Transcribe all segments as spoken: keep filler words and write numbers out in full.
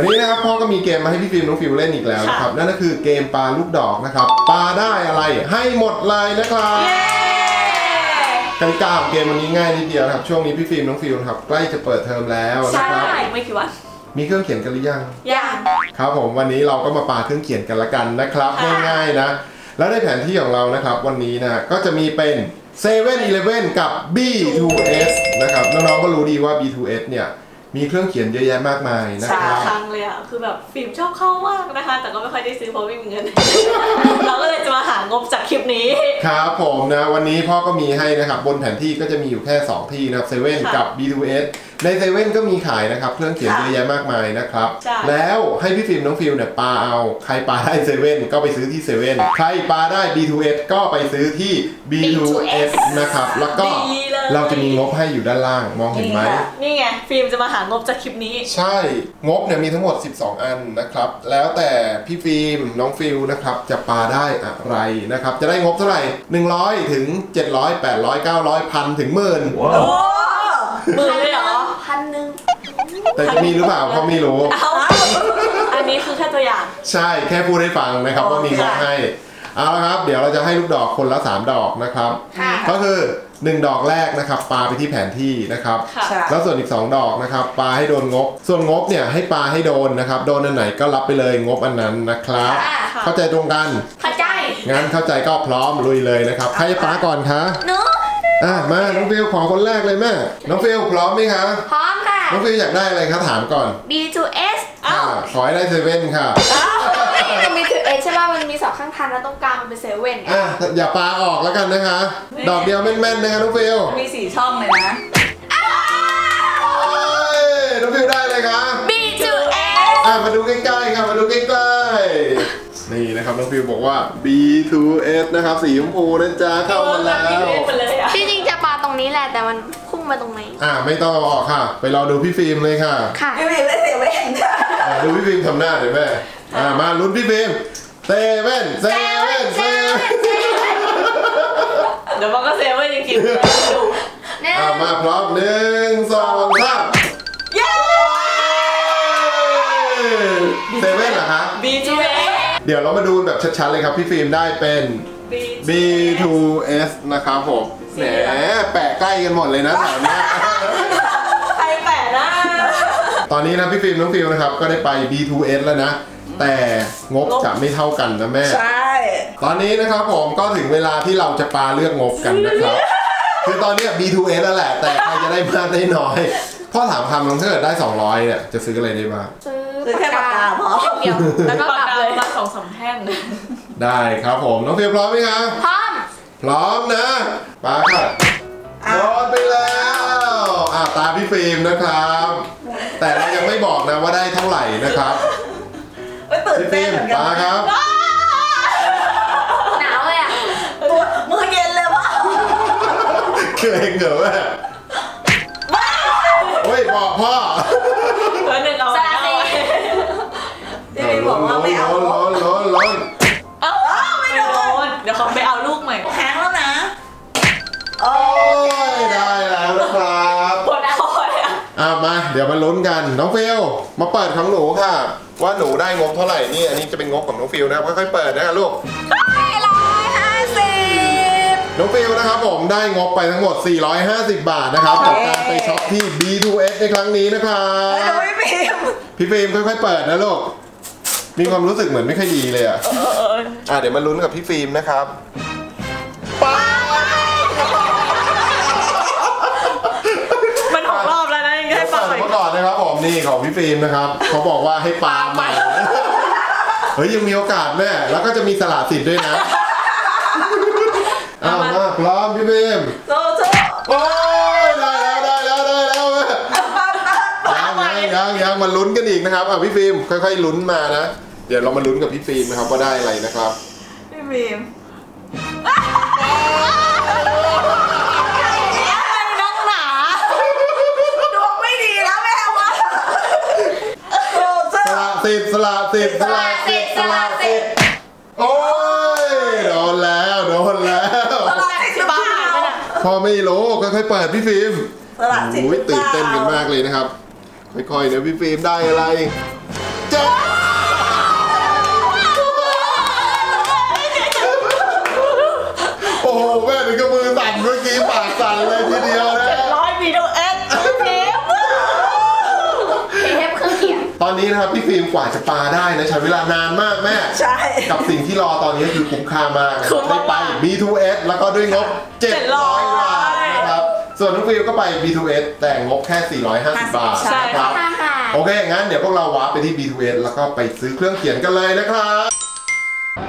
วันนี้นะครับพ่อก็มีเกมมาให้พี่ฟิล์มน้องฟิล์มเล่นอีกแล้วนะครับนั่นก็คือเกมปลาลูกดอกนะครับปลาได้อะไรให้หมดเลยนะครับกติกาของเกมวันนี้ง่ายนิดเดียวนะครับช่วงนี้พี่ฟิล์มน้องฟิล์มครับใกล้จะเปิดเทอมแล้วนะครับใช่ไม่กี่วันมีเครื่องเขียนกันหรือยังยังครับผมวันนี้เราก็มาปาเครื่องเขียนกันละกันนะครับง่ายๆนะแล้วในแผนที่ของเรานะครับวันนี้นะก็จะมีเป็น เซเว่นอีเลฟเว่น กับ บี ทู เอส นะครับน้องๆก็รู้ดีว่า บี ทู เอส เนี่ยมีเครื่องเขียนเยอะแยะมากมายนะครับสามครั้งเลยอ่ะคือแบบฟิล์มชอบเข้ามากนะคะแต่ก็ไม่ค่อยได้ซื้อเพราะไม่มีเงิน เราก็เลยจะมาหางบจากคลิปนี้ครับผมนะวันนี้พ่อก็มีให้นะครับบนแผนที่ก็จะมีอยู่แค่สองที่นะครับเซเว่นกับ บี ทู เอส ในเซเว่นก็มีขายนะครับเครื่องเขียนเยอะแยะมากมายนะครับแล้วให้พี่ฟิล์มน้องฟิล์มเนี่ยปาเอาใครปาได้เซเว่นก็ไปซื้อที่เซเว่นใครปาได้ บี ทู เอส ก็ไปซื้อที่ บี ทู เอส นะครับแล้วก็เราจะมีงบให้อยู่ด้านล่างมองเห็นไหมนี่ไงฟิล์มจะมาหางบจากคลิปนี้ใช่งบเนี่ยมีทั้งหมดสิบสองอันนะครับแล้วแต่พี่ฟิล์มน้องฟิลนะครับจะปาได้อะไรนะครับจะได้งบเท่าไหร่หนึ่งร้อยถึงเจ็ดร้อย แปดร้อย เก้าร้อย พันถึงหมื่นโอ้หมื่นเลยเหรอพันหนึ่งแต่จะมีหรือเปล่าเขาไม่รู้อันนี้คือแค่ตัวอย่างใช่แค่พูดให้ฟังนะครับว่ามีงบให้เอาละครับเดี๋ยวเราจะให้ลูกดอกคนละสามดอกนะครับก็คือหนึ่งดอกแรกนะครับปาไปที่แผนที่นะครับแล้วส่วนอีกสองดอกนะครับปาให้โดนงบส่วนงบเนี่ยให้ปาให้โดนนะครับโดนอันไหนก็รับไปเลยงบอันนั้นนะครับเข้าใจตรงกันเข้าใจงั้นเข้าใจก็พร้อมลุยเลยนะครับใครจะปาก่อนคะหนูอ่ะมาน้องฟิลขอคนแรกเลยแม่น้องฟิลพร้อมไหมคะพร้อมค่ะน้องฟิลอยากได้อะไรคะถามก่อน บี ทู เอส อ่ะขอให้ได้เซเว่นค่ะใช่ป่ะมันมีสองข้างทางแล้วตรงกลางมันเป็นเซเว่นอ่ะอย่าปาออกแล้วกันนะคะดอกเดียวแม่นๆนะคะน้องฟิวมีสี่ช่องเลยนะน้องฟิวได้เลยค่ะ บี ทู เอส อ่ะมาดูใกล้ๆค่ะมาดูใกล้ๆนี่นะครับน้องฟิวบอกว่า บี ทู เอส นะครับสีชมพูนะจ๊ะเข้ามาแล้วจริงๆจะปาตรงนี้แหละแต่มันพุ่งมาตรงไหนอ่ะไม่ต้องออกค่ะไปรอดูพี่ฟิล์มเลยค่ะค่ะพี่ฟิล์มได้เซเว่นดูพี่ฟิล์มทำหน้าหน่อยแม่อ่ะมาลุ้นพี่ฟิล์มเซเว่นเซเว่นเซเว่นเดี๋ยวมันก็เซเว่นจริงๆดูอ่ามาพร้อมหนึ่งสองสามเย้เซเว่นเหรอคะ บี ทู เอส เดี๋ยวเรามาดูแบบชัดๆเลยครับพี่ฟิล์มได้เป็น บี ทู เอส นะครับผมแหมแปะใกล้กันหมดเลยนะแถวนี้ใครแปะนะตอนนี้นะพี่ฟิล์มน้องฟิล์มนะครับก็ได้ไป บี ทู เอส แล้วนะแต่งบจะไม่เท่ากันนะแม่ใช่ตอนนี้นะครับผมก็ถึงเวลาที่เราจะปาเลือกงบกันนะครับคือตอนนี้ บี ทู เอส แล้วแหละแต่ใครจะได้มากได้น้อยพ่อถามคำน้องเธอได้สองร้อยเนี่ยจะซื้ออะไรได้บ้างซื้อแค่ปากกาพอเดียวแล้วก็กลับเลยมาสองสามแท่งได้ครับผมน้องเพียรพร้อมไหมคะพร้อมพร้อมนะปาค่ะโดนไปแล้วอ่าตาพี่ฟิล์มนะครับแต่เรายังไม่บอกนะว่าได้เท่าไหร่นะครับพี่ฟิล์มมาครับหนาวเลยอ่ะตัวมือเย็นเลยวะเกรงเหรอวะโอ้ยบอกพ่อแล้วเนี่ยเราพี่บอกว่าไม่เอาล้นล้นล้นเอาไม่โดนเดี๋ยวเขาไปเอาลูกใหม่แข็งแล้วนะโอ้ยได้แล้วนะครับปวดคออ่ะอ่ะมาเดี๋ยวมาลุ้นกันน้องฟิลมาเปิดของหนูค่ะว่าหนูได้งบเท่าไหร่นี่อันนี้จะเป็นงบของน้องฟิลนะครับค่อยๆเปิดนะลูกสี่ร้อยห้าสิบน้องฟิลนะครับผมได้งบไปทั้งหมดสี่ร้อยห้าสิบบาทนะครับจากการไปช็อปที่ บี ทู เอส ในครั้งนี้นะครับพี่ฟิลพี่ฟิลค่อยๆเปิดนะลูกมีความรู้สึกเหมือนไม่ค่อยดีเลยอ่ะอ่ะเดี๋ยวมาลุ้นกับพี่ฟิลนะครับป๊ามันหกรอบแล้วนะยังให้ปาใหม่ก่อนนะครับผมนี่ของพี่ฟิลนะครับเขาบอกว่าให้ปาใหม่เฮ้ยยังมีโอกาสแม่แล้วก็จะมีสละสิทธิ์ด้วยนะอ้าวมาพร้อมพี่ฟิลโซ่โซ่โอ้ยได้แล้วได้แล้วได้แล้วแม่ยังยังยังมาลุ้นกันอีกนะครับอ่ะพี่ฟิลค่อยๆลุ้นมานะเดี๋ยวเรามาลุ้นกับพี่ฟิลนะครับว่าได้อะไรนะครับพี่ฟิลสิบสละสิบสละสิบสละสิบโอ้ยโดนแล้วโดนแล้วพอไม่รู้ค่อยๆเปิดพี่ฟิล์มโอ้ยตื่นเต้นกันมากเลยนะครับค่อยๆเดี๋ยวพี่ฟิล์มได้อะไร โอ้โหแม่ถึงกับมือสั่นเมื่อกี้ปากสั่นเลยทีเดียวนะร้อยวีดีโอแอดเทปเทปเครื่องเขียนตอนนี้นะครับพี่ฟิล์มกว่าจะปาได้นะใช้เวลานานมากแม่ใช่กับสิ่งที่รอตอนนี้คือคุ้มค่ามากได้ไป บี ทู เอส แล้วก็ด้วยงบเจ็ดร้อยบาทนะครับส่วนน้องฟิล์มก็ไป บี ทู เอส แต่งบแค่สี่ร้อยห้าสิบบาทครับโอเคงั้นเดี๋ยวพวกเราว้าไปที่ บี ทู เอส แล้วก็ไปซื้อเครื่องเขียนกันเลยนะครับ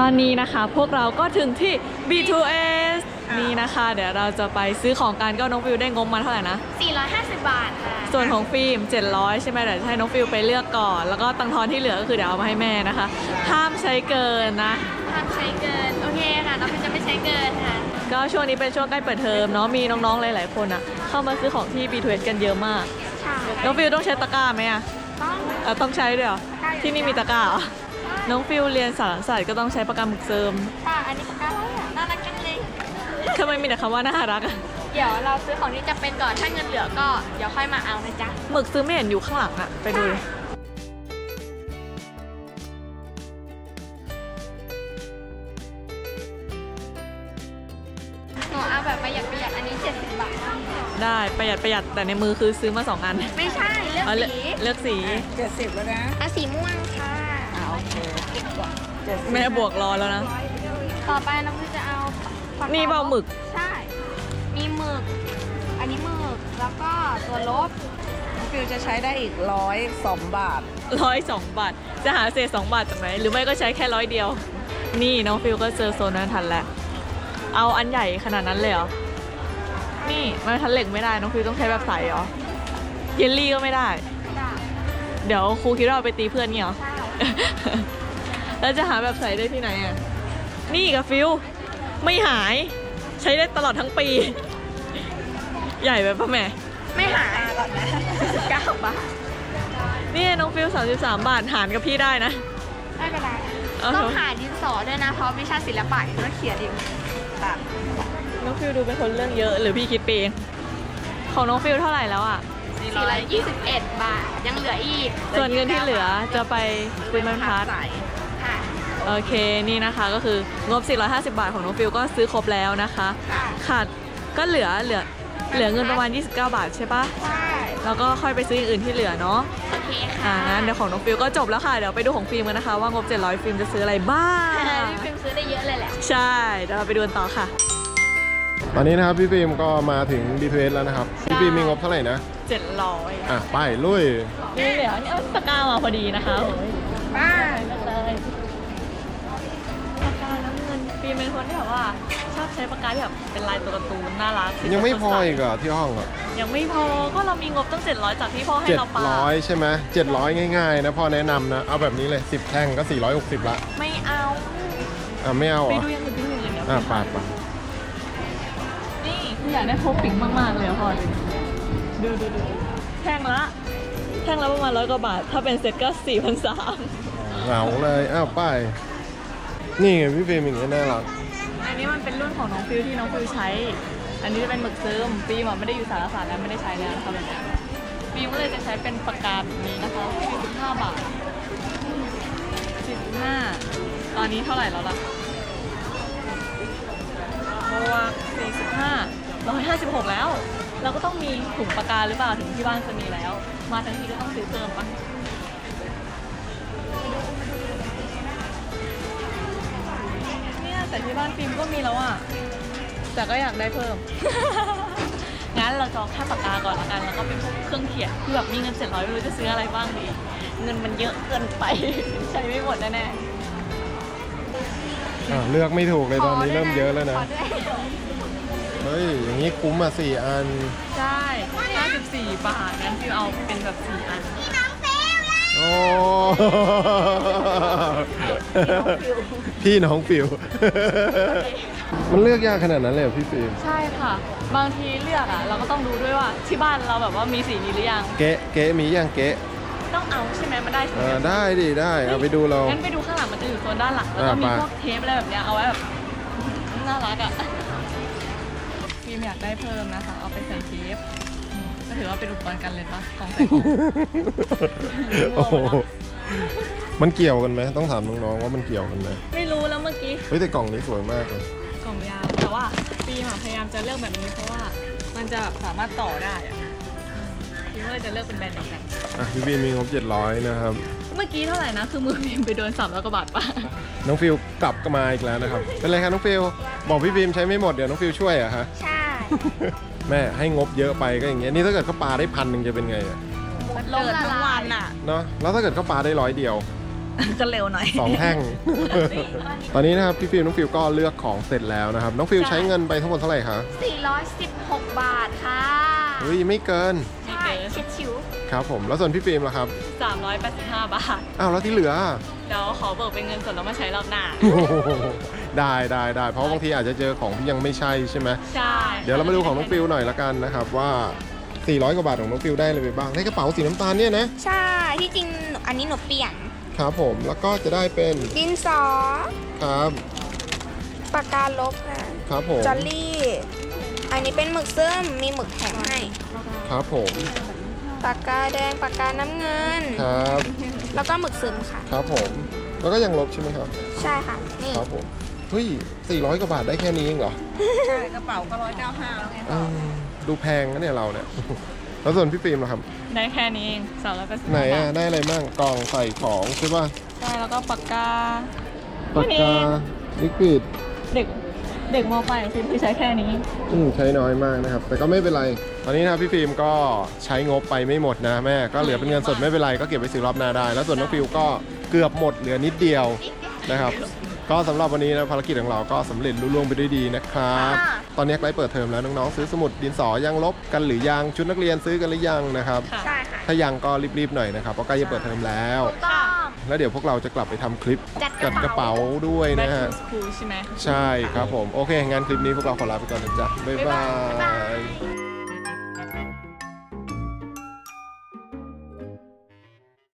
ตอนนี้นะคะพวกเราก็ถึงที่ บี ทู เอส นี่นะคะเดี๋ยวเราจะไปซื้อของกันก็น้องฟิวได้งบมาเท่าไหร่นะสี่ร้อยห้าสิบบาทค่ะส่วนของฟิล์มเจ็ดร้อยใช่ไหมเดี๋ยวให้น้องฟิวไปเลือกก่อนแล้วก็ตังทอนที่เหลือก็คือเดี๋ยวเอามาให้แม่นะคะห้ามใช้เกินนะห้ามใช้เกินโอเคค่ะน้องฟิวจะไม่ใช้เกินค่ะก็ช่วงนี้เป็นช่วงใกล้เปิดเทอมเนาะมีน้องๆหลายๆคนอะเข้ามาซื้อของที่ บี ทู เอส กันเยอะมากน้องฟิวต้องใช้ตะกร้าไหมอะต้องต้องใช้ด้วยเหรอที่นี่มีตะกร้าน้องฟิวเรียนสารศาสตร์ก็ต้องใช้ปากกาหมึกเสริมค่ะอันนี้ปากกาน่ารักจังเลยทำไมมีแต่คำว่าน่ารักอ่ะเดี๋ยวเราซื้อของที่จะเป็นก่อนถ้าเงินเหลือก็เดี๋ยวค่อยมาเอานะจ๊ะหมึกซื้อไม่เห็นอยู่ข้างหลังอะไปดูหนูเอาแบบประหยัดประหยัดอันนี้เจ็ดสิบบาทได้ประหยัดประหยัดแต่ในมือคือซื้อมาสองอันไม่ใช่เลือกสีเลือกสีเจ็ดสิบแล้วนะเอาสีม่วงค่ะแม่บวกรอแล้วนะต่อไปเราจะเอานี่เบาหมึกใช่มีหมึกอันนี้หมึกแล้วก็ตัวลบฟิวจะใช้ได้อีกร้อยสองบาทร้อยสองบาทจะหาเศษสองบาทจากไหนหรือไม่ก็ใช้แค่ร้อยเดียวนี่น้องฟิวก็เจอโซนนั้นทันแล้วเอาอันใหญ่ขนาดนั้นเลยเหรอนี่มันทันเหล็กไม่ได้น้องฟิวต้องใช้แบบใสเหรอเยลลี่ก็ไม่ได้เดี๋ยวครูคิดว่าไปตีเพื่อนเนี่ยเหรอแล้วจะหาแบบใส่ได้ที่ไหนอ่ะนี่กับฟิวไม่หายใช้ได้ตลอดทั้งปีใหญ่แบบพ่อแม่ไม่หายหรอกนะสิบเก้าบาทนี่น้องฟิวสามสิบสามบาทหารกับพี่ได้นะไม่เป็นไรต้องหาดินสอด้วยนะเพราะวิชาศิลปะต้องเขียนเองน้องฟิวดูเป็นคนเรื่องเยอะหรือพี่คิดเองของน้องฟิวเท่าไหร่แล้วอ่ะสี่ร้อยยี่สิบเอ็ดบาทยังเหลืออีกส่วนเงินที่เหลือจะไปซื้อมันพาร์ทโอเคนี่นะคะก็คืองบสี่ร้อยห้าสิบบาทของน้องฟิวก็ซื้อครบแล้วนะคะขาดก็เหลือเหลือเหลือเงินประมาณยี่สิบเก้าบาทใช่ปะใช่แล้วก็ค่อยไปซื้ออื่นที่เหลือเนาะโอเคค่ะงั้นเดี๋ยวของน้องฟิวก็จบแล้วค่ะเดี๋ยวไปดูของฟิล์มกันนะคะว่างบเจ็ดร้อยฟิล์มจะซื้ออะไรบ้างฟิล์มซื้อได้เยอะเลยแหละใช่เดี๋ยวเราไปดูกันต่อค่ะตอนนี้นะครับพี่ฟิล์มก็มาถึง บี ทู เอส แล้วนะครับพี่ฟิล์มมีงบเท่าไหร่นะเจ็ดร้อยอ่ะไปลุยนี่เหลือนี่เอาตะกร้ามาพอดีนะคะป้าเลยปากกาน้ำเงินฟิล์มเป็นคนที่แบบว่าชอบใช้ปากกาที่แบบเป็นลายตัวการ์ตูนน่ารักยังไม่พออีกอ่ะที่ห้องอ่ะยังไม่พอก็เรามีงบตั้งเจ็ดร้อยจากที่พ่อให้เราปาเจ็ดร้อยใช่ไหมเจ็ดร้อยง่ายๆนะพ่อแนะนำนะเอาแบบนี้เลยสิบแท่งก็สี่ร้อยหกสิบละไม่เอาอ่ะไม่เอาไปดูอย่างอื่นไปดูอย่างอื่นเดี๋ยวอ่ะปาดปาดนี่อยากได้โพปิ้งมากๆเลยพ่อดูดูดูแท่งละแท่งละประมาณร้อยกว่าบาทถ้าเป็นเซ็ตก็สี่พันสามเหงาเลยอ้าวป้ายนี่ไงพี่ฟิล์มอย่างนี้น่ารักอันนี้มันเป็นรุ่นของน้องฟิวที่น้องฟิวใช้อันนี้จะเป็นหมึกซึมฟิล์มไม่ได้อยู่สารศาสตร์แล้วไม่ได้ใช้แล้วนะคะแบบนี้ฟิล์มก็เลยจะใช้เป็นปากกาแบบนี้นะคะสี่สิบห้าบาทสี่สิบห้าตอนนี้เท่าไหร่แล้วล่ะว่าสี่สิบห้าร้อยห้าสิบหกแล้วเราก็ต้องมีถุงปากกาหรือเปล่าถึงที่บ้านจะมีแล้วมาทั้งทีก็ต้องซื้อเพิ่มปะเนี่ยแต่ที่บ้านฟิล์มก็มีแล้วอ่ะแต่ก็อยากได้เพิ่ม งั้นเราจองแค่ปากกาก่อนละกันแล้วก็เป็นพวกเครื่องเขียนคือแบบมีเงินเจ็ดร้อยไม่รู้จะซื้ออะไรบ้างดีเงินมันเยอะเกินไป ใช้ไม่หมดแน่แน่เลือกไม่ถูกเลยตอนนี้เริ่มเยอะแล้วนะเฮ้ยอย่างนี้คุ้มมาสี่อันใช่ห้าสิบสี่บาทงั้นฟิวเอาเป็นแบบสี่อันพี่น้องฟิวโอ้พี่น้องฟิวมันเลือกยากขนาดนั้นเลยเหรอพี่ฟิวใช่ค่ะบางทีเลือกอ่ะเราก็ต้องดูด้วยว่าที่บ้านเราแบบว่ามีสีนี้หรือยังเก๊ะเก๊ะมียังเก๊ะต้องเอาใช่ไหมมันได้ใช่ไหมได้ดิได้เอาไปดูเรางั้นไปดูข้างหลังมันจะอยู่โซนด้านหลังแล้วก็มีพวกเทปอะไรแบบเนี้ยเอาไว้แบบน่ารักอ่ะพี่อยากได้เพิ่มนะคะเอาไปใส่เทปก็ถือว่าเป็นอุปกรณ์การเรียนปะของใส่ของ มันเกี่ยวกันไหมต้องถามน้องๆว่ามันเกี่ยวกันไหมไม่รู้แล้วเมื่อกี้เฮ้ยแต่กล่องนี้สวยมากเลยกล่องยาวแต่ว่าปีหมาพยายามจะเลือกแบบนี้เพราะว่ามันจะสามารถต่อได้อะพี่ว่าจะเลือกเป็นแบรนด์ไหนกันอ่ะพี่บีมีงบเจ็ดร้อยนะครับเมื่อกี้เท่าไหร่นะคือมือบีมไปโดนสามร้อยกว่าบาทป่ะน้องฟิวกลับมาอีกแล้วนะครับเป็นไรคะน้องฟิวบอกพี่บีมใช้ไม่หมดเดี๋ยวน้องฟิวช่วยอะฮะใช่แม่ให้งบเยอะไปก็อย่างเงี้ยนี่ถ้าเกิดเขาปาได้พันหนึ่งจะเป็นไงอะเลิศทั้งวันอะเนาะแล้วถ้าเกิดเขาปาได้ร้อยเดียวก็เร็วหน่อยสองแท่งตอนนี้นะครับพี่ฟิวน้องฟิวก็เลือกของเสร็จแล้วนะครับน้องฟิวใช้เงินไปทั้งหมดเท่าไหร่คะสี่ร้อยสิบหกบาทค่ะเฮ้ยไม่เกินใช่เช็ดชิวครับผมแล้วส่วนพี่ฟิวล่ะครับสามร้อยแปดสิบห้าบาทอ้าวแล้วที่เหลือเดี๋ยวขอเบิกเป็นเงินสดแล้วมาใช้รอบหน้าได้ได้ได้เพราะบางทีอาจจะเจอของที่ยังไม่ใช่ใช่ไหมใช่เดี๋ยวเรามาดูของน้องฟิวหน่อยละกันนะครับว่าสี่ร้อยกว่าบาทของน้องฟิวได้อะไรไปบ้างได้กระเป๋าสีน้ำตาลเนี่ยนะใช่ที่จริงอันนี้หนูเปลี่ยนครับผมแล้วก็จะได้เป็นดินสอครับปากกาลบนะครับผมจอลลี่อันนี้เป็นหมึกซึมมีหมึกแข็งให้ครับผมปากกาแดงปากกาน้ำเงินครับแล้วก็หมึกซึมค่ะครับผมแล้วก็ยังลบใช่ไหมครับใช่ค่ะนี่ครับผมเฮ้ยสี่ร้อยกว่าบาทได้แค่นี้เองเหรอใช่กระเป๋าก็ร้อยเก้าห้าแล้วไงดูแพงนะเนี่ยเราเนี่ยแล้วส่วนพี่ฟิล์มล่ะครับได้แค่นี้เองสาวแล้วก็ไหนอ่ะได้อะไรบ้างกล่องใส่ของใช่ป่ะใช่แล้วก็ปากกาปากกาลิควิดเด็กเด็กม.ปลายฟิล์มคือใช้แค่นี้อืมใช้น้อยมากนะครับแต่ก็ไม่เป็นไรตอนนี้นะพี่ฟิล์มก็ใช้งบไปไม่หมดนะแม่ก็เหลือเป็นเงินสดไม่เป็นไรก็เก็บไว้ซื้อรอบหน้าได้แล้วส่วนน้องฟิวก็เกือบหมดเหลือนิดเดียวนะครับก็สำหรับวันนี้นะภารกิจของเราก็สำเร็จรุ่งเรืองไปด้วยดีนะครับตอนนี้ใกล้เปิดเทอมแล้วน้องๆซื้อสมุดดินสอยังลบกันหรือยังชุดนักเรียนซื้อกันหรือยังนะครับใช่ค่ะถ้ายังก็รีบๆหน่อยนะครับเพราะใกล้จะเปิดเทอมแล้วแล้วเดี๋ยวพวกเราจะกลับไปทำคลิปจัดกระเป๋าด้วยนะฮะใช่ครับผมโอเคงั้นคลิปนี้พวกเราขอลาไปก่อนนะจ๊ะบ๊ายบาย